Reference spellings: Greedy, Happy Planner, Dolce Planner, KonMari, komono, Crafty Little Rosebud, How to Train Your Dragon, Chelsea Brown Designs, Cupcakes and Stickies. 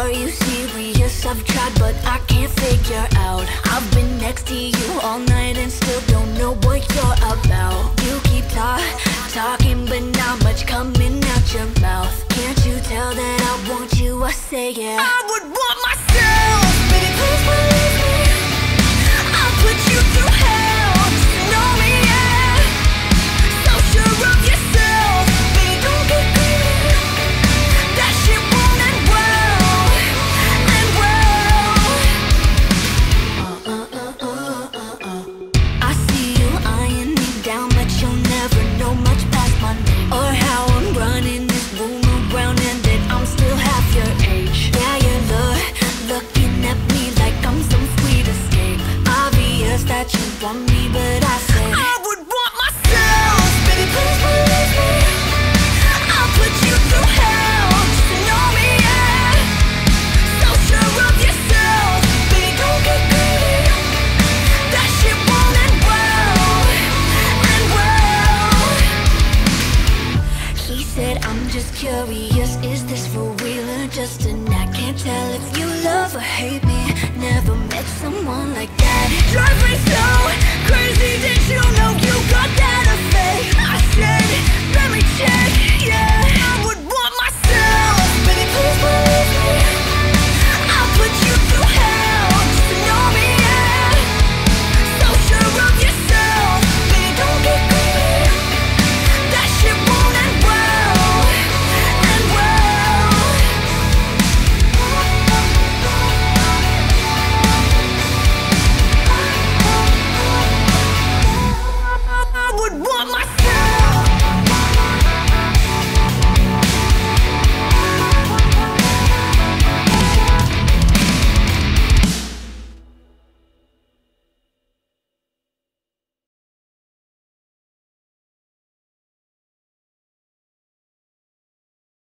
Are you serious? I've tried but I can't figure out. I've been next to you all night and still don't know what you're about. You keep talking but not much coming out your mouth. Can't you tell that I want you? I say yeah, I would want myself. Baby, please believe me, I'll put you through hell. You know me, yeah, so sure of yourself. Baby, don't get greedy, that shit won't end well. End well. I see you eyeing me down, but you'll never know much past my name, or how I'm running this room around and that I'm still half your age. Yeah, you're looking at me like I'm some sweet escape. Obvious that you want me, but I say I would want myself. Baby, please believe me, I'll put you through hell. You know me, yeah, so sure of yourself. Baby, don't get greedy, that shit won't end well. End well. He said, I'm just curious, is this for real or just an act? Can't tell if you love or hate me.